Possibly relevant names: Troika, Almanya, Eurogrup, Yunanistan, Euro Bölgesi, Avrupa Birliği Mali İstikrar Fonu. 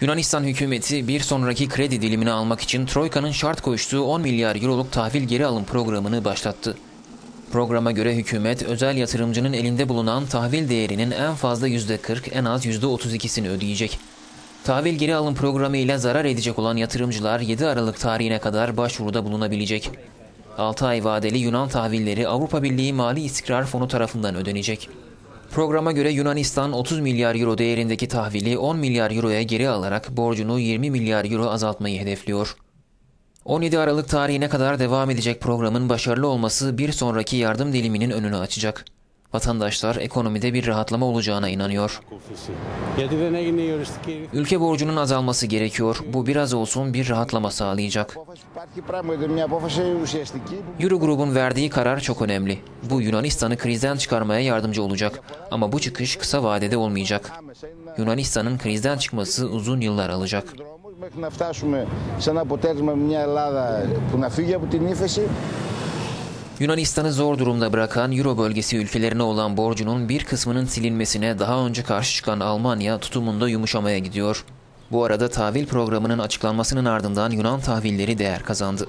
Yunanistan hükümeti bir sonraki kredi dilimini almak için Troika'nın şart koştuğu 10 milyar euroluk tahvil geri alım programını başlattı. Programa göre hükümet özel yatırımcının elinde bulunan tahvil değerinin en fazla %40, en az %32'sini ödeyecek. Tahvil geri alım programı ile zarar edecek olan yatırımcılar 7 Aralık tarihine kadar başvuruda bulunabilecek. 6 ay vadeli Yunan tahvilleri Avrupa Birliği Mali İstikrar Fonu tarafından ödenecek. Programa göre Yunanistan 30 milyar euro değerindeki tahvili 10 milyar euroya geri alarak borcunu 20 milyar euro azaltmayı hedefliyor. 17 Aralık tarihine kadar devam edecek programın başarılı olması bir sonraki yardım diliminin önünü açacak. Vatandaşlar ekonomide bir rahatlama olacağına inanıyor. Ülke borcunun azalması gerekiyor. Bu biraz olsun bir rahatlama sağlayacak. Eurogrup'un verdiği karar çok önemli. Bu Yunanistan'ı krizden çıkarmaya yardımcı olacak. Ama bu çıkış kısa vadede olmayacak. Yunanistan'ın krizden çıkması uzun yıllar alacak. Yunanistan'ı zor durumda bırakan Euro bölgesi ülkelerine olan borcunun bir kısmının silinmesine daha önce karşı çıkan Almanya tutumunda yumuşamaya gidiyor. Bu arada tahvil programının açıklanmasının ardından Yunan tahvilleri değer kazandı.